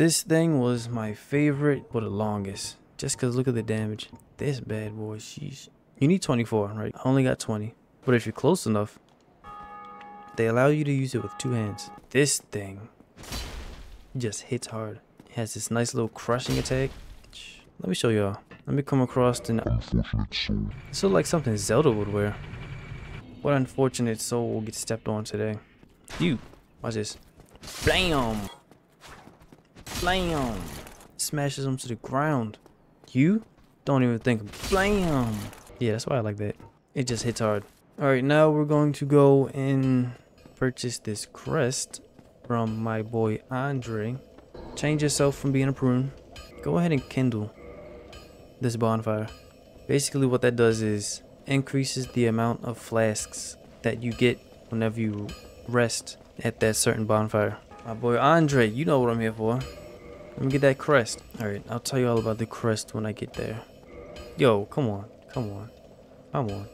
This thing was my favorite for the longest. Just because look at the damage. This bad boy, sheesh. You need 24, right? I only got 20. But if you're close enough, they allow you to use it with two hands. This thing just hits hard. It has this nice little crushing attack. Let me show y'all. Let me come across an unfortunate soul. So like something Zelda would wear. What unfortunate soul will get stepped on today? You. Watch this. Blam! Blam! Smashes them to the ground. You? Don't even think. Blam! Yeah, that's why I like that. It just hits hard. Alright, now we're going to go and purchase this crest from my boy Andre. Change yourself from being a prune. Go ahead and kindle this bonfire. Basically what that does is increases the amount of flasks that you get whenever you rest at that certain bonfire. My boy Andre, you know what I'm here for. Let me get that crest. Alright, I'll tell you all about the crest when I get there. Yo, come on. Come on. Come on.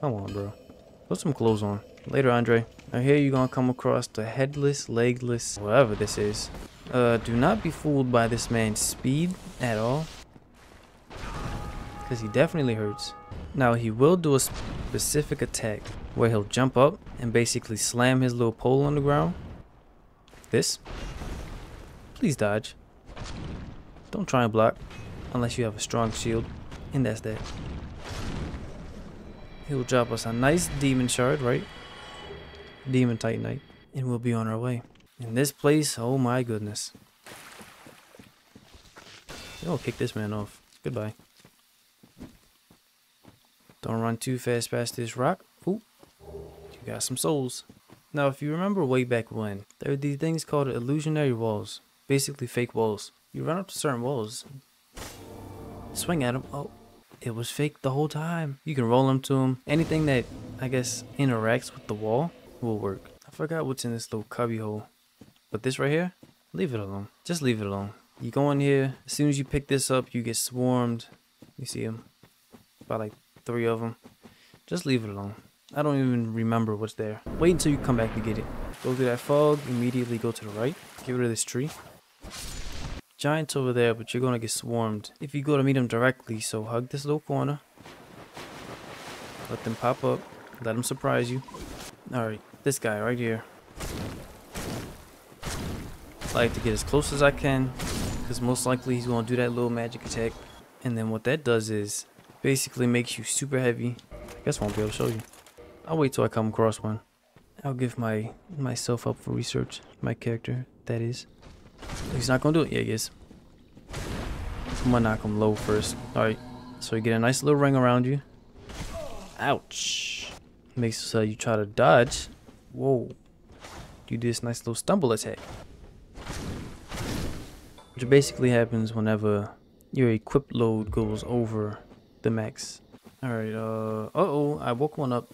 Come on, bro. Put some clothes on. Later, Andre. Now here you're gonna come across the headless, legless, whatever this is. Do not be fooled by this man's speed at all, because he definitely hurts. Now he will do a specific attack where he'll jump up and basically slam his little pole on the ground. This. Please dodge. Don't try and block unless you have a strong shield, and that's that. He'll drop us a nice demon shard, right? Demon titanite, and we'll be on our way. In this place, oh my goodness. I'll kick this man off. Goodbye. Don't run too fast past this rock. Ooh, you got some souls. Now, if you remember way back when, there were these things called illusionary walls. Basically fake walls. You run up to certain walls, swing at them. Oh, it was fake the whole time. You can roll them to them. Anything that, I guess, interacts with the wall will work. I forgot what's in this little cubby hole. But this right here, leave it alone. Just leave it alone. You go in here. As soon as you pick this up, you get swarmed. You see them? About like 3 of them. Just leave it alone. I don't even remember what's there. Wait until you come back to get it. Go through that fog. Immediately go to the right. Get rid of this tree. Giant's over there, but you're going to get swarmed if you go to meet them directly. So hug this little corner. Let them pop up. Let them surprise you. Alright, this guy right here. I like to get as close as I can, because most likely he's going to do that little magic attack. And then what that does is basically makes you super heavy. I guess I won't be able to show you. I'll wait till I come across one. I'll give myself up for research. My character, that is. He's not going to do it. Yeah, he is. I'm going to knock him low first. Alright, so you get a nice little ring around you. Ouch. Makes so you try to dodge. Whoa. You do this nice little stumble attack. Which basically happens whenever your equip load goes over the max. Alright, uh-oh, I woke one up.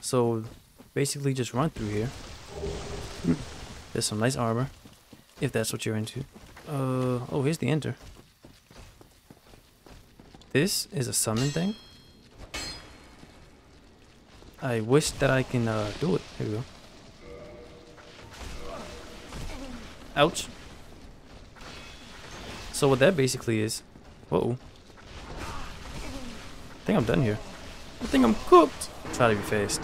So, basically just run through here. There's some nice armor, if that's what you're into. Oh, here's the enter. This is a summon thing. I wish that I can, do it. Here we go. Ouch. So what that basically is, whoa, I think I'm done here. I think I'm cooked. Try to be fast.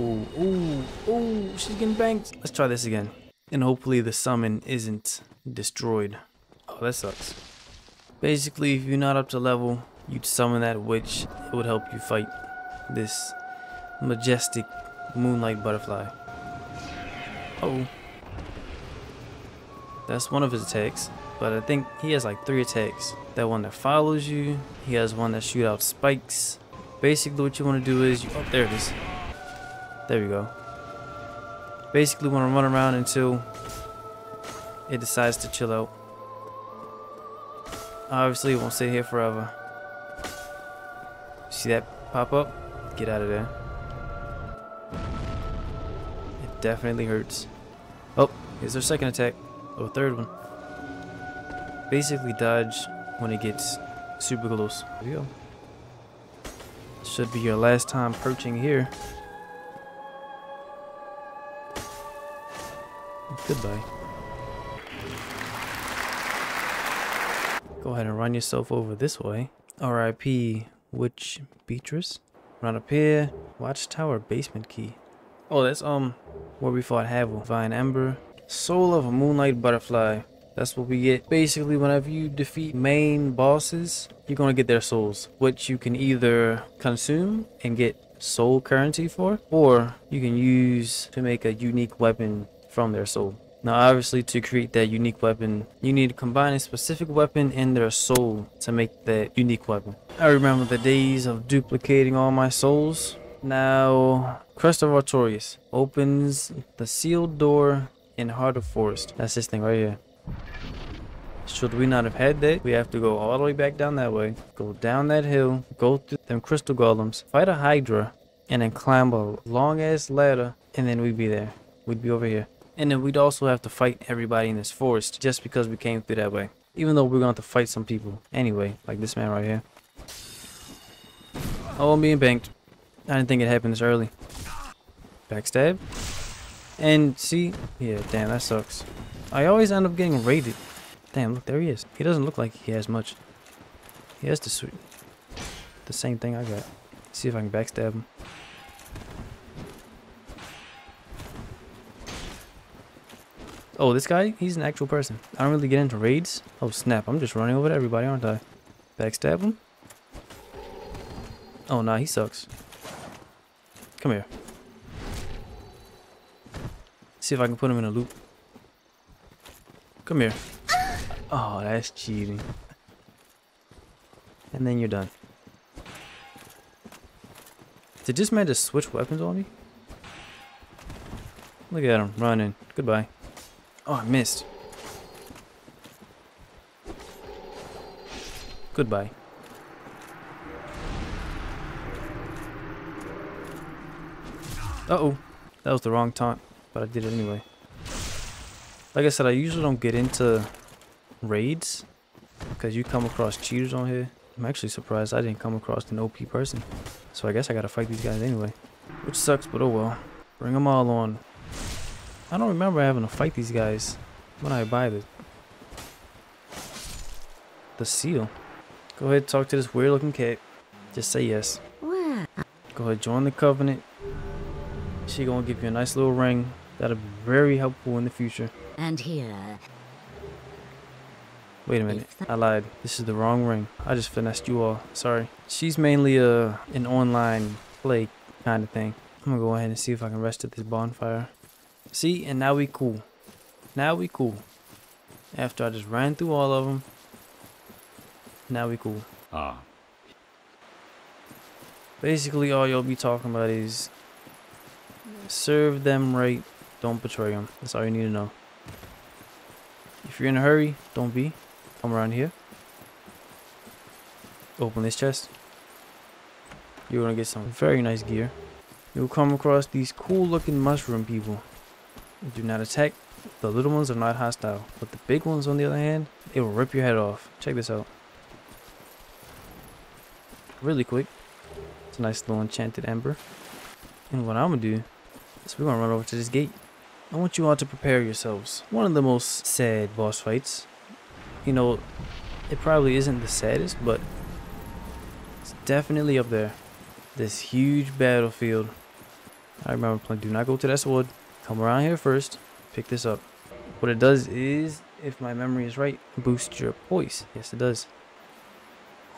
Ooh, ooh, ooh, she's getting banged. Let's try this again. And hopefully the summon isn't destroyed. Oh, that sucks. Basically, if you're not up to level, you'd summon that witch. It would help you fight this majestic moonlight butterfly. Oh. That's one of his attacks. But I think he has like 3 attacks. That one that follows you. He has one that shoots out spikes. Basically what you want to do is, oh, there it is. There we go. Basically want to run around until it decides to chill out. Obviously it won't stay here forever. See that pop up? Get out of there. It definitely hurts. Oh, here's their second attack. Oh, third one. Basically dodge when it gets super close. There you go. Should be your last time perching here. Goodbye. Go ahead and run yourself over this way. R.I.P. Witch Beatrice. Run up here. Watchtower basement key. Oh, that's where we fought Havel. Divine Ember. Soul of a Moonlight Butterfly. That's what we get. Basically, whenever you defeat main bosses, you're going to get their souls, which you can either consume and get soul currency for, or you can use to make a unique weapon from their soul. Now, obviously, to create that unique weapon, you need to combine a specific weapon and their soul to make that unique weapon. I remember the days of duplicating all my souls. Now, Crest of Artorias opens the sealed door in Heart of Forest. That's this thing right here. Should we not have had that, we have to go all the way back down that way, go down that hill, go through them crystal golems, fight a hydra, and then climb a long ass ladder, and then we'd be there. We'd be over here. And then we'd also have to fight everybody in this forest just because we came through that way, even though we're gonna have to fight some people anyway, like this man right here. Oh, I'm being banked. I didn't think it happened this early. Backstab. And see, yeah, damn, that sucks. I always end up getting raided. Damn, look, there he is. He doesn't look like he has much. He has the same thing I got. Let's see if I can backstab him. Oh, this guy? He's an actual person. I don't really get into raids. Oh, snap. I'm just running over to everybody, aren't I? Backstab him. Oh, nah, he sucks. Come here. Let's see if I can put him in a loop. Come here. Oh, that's cheating. And then you're done. Did this man just switch weapons on me? Look at him running. Goodbye. Oh, I missed. Goodbye. Uh-oh. That was the wrong taunt, but I did it anyway. Like I said, I usually don't get into raids because you come across cheaters on here. I'm actually surprised I didn't come across an OP person, so I guess I gotta fight these guys anyway, which sucks, but oh well. Bring them all on. I don't remember having to fight these guys when I buy the seal. Go ahead and talk to this weird looking cat. Just say yes. Go ahead, join the covenant. She gonna give you a nice little ring that'll be very helpful in the future. And here. Wait a minute, I lied. This is the wrong ring. I just finessed you all. Sorry. She's mainly an online play kind of thing. I'm gonna go ahead and see if I can rest at this bonfire. See, and now we cool. Now we cool. After I just ran through all of them, now we cool. Ah. Basically, all y'all be talking about is serve them right, don't betray them. That's all you need to know. If you're in a hurry, don't be. Come around here. Open this chest. You're gonna get some very nice gear. You'll come across these cool looking mushroom people. Do not attack. The little ones are not hostile, but the big ones on the other hand, they will rip your head off. Check this out. Really quick. It's a nice little enchanted ember. And what I'm gonna do is we're gonna run over to this gate. I want you all to prepare yourselves. One of the most sad boss fights. You know, it probably isn't the saddest, but it's definitely up there. This huge battlefield. I remember playing, do not go to that sword. Come around here first. Pick this up. What it does is, if my memory is right, boost your poise. Yes, it does.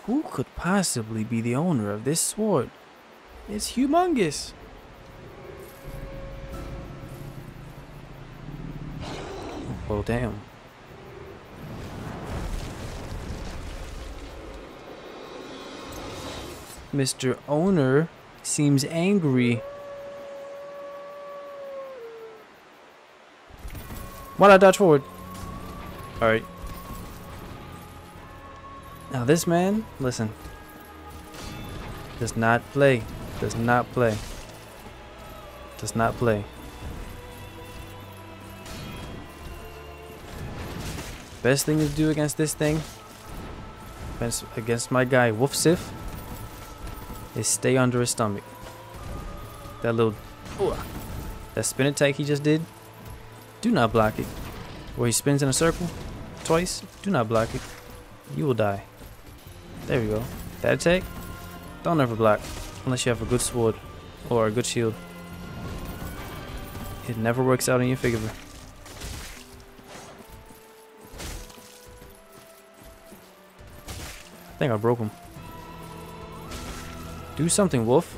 Who could possibly be the owner of this sword? It's humongous. Oh, damn. Mr. Owner seems angry. Why'd I dodge forward? Alright. Now this man, listen. Does not play. Does not play. Does not play. Best thing to do against this thing, against my guy Wolf Sif, is stay under his stomach. That little, that spin attack he just did, do not block it. Where he spins in a circle twice, do not block it. you will die. There we go. That attack? Don't ever block, unless you have a good sword or a good shield. It never works out in your favor. I think I broke him. Do something, Wolf.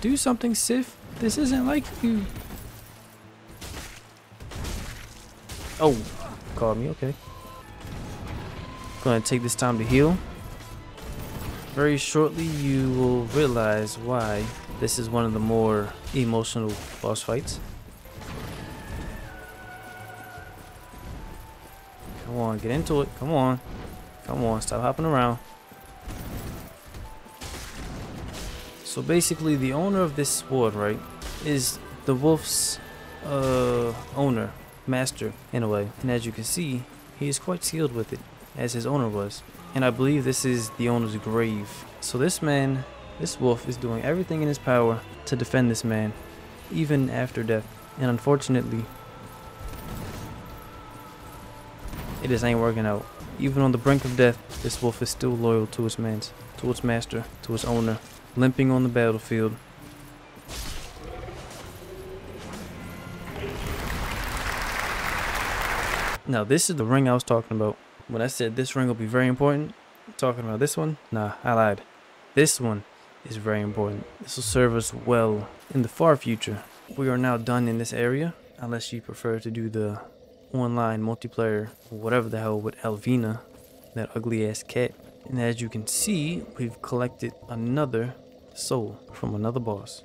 Do something, Sif. This isn't like you. Oh, caught me, okay. Gonna take this time to heal. Very shortly you will realize why this is one of the more emotional boss fights. Come on, get into it. Come on. Come on, stop hopping around. So basically the owner of this sword, right, is the wolf's owner, master in a way. And as you can see, he is quite skilled with it, as his owner was. And I believe this is the owner's grave. So this man, this wolf, is doing everything in his power to defend this man, even after death. And unfortunately, it just ain't working out. Even on the brink of death, this wolf is still loyal to its man, to its master, to its owner, limping on the battlefield. Now this is the ring I was talking about. When I said this ring will be very important, talking about this one, nah, I lied. This one is very important. This will serve us well in the far future. We are now done in this area, unless you prefer to do the online multiplayer, whatever the hell, with Alvina, that ugly ass cat. And as you can see, we've collected another soul from another boss.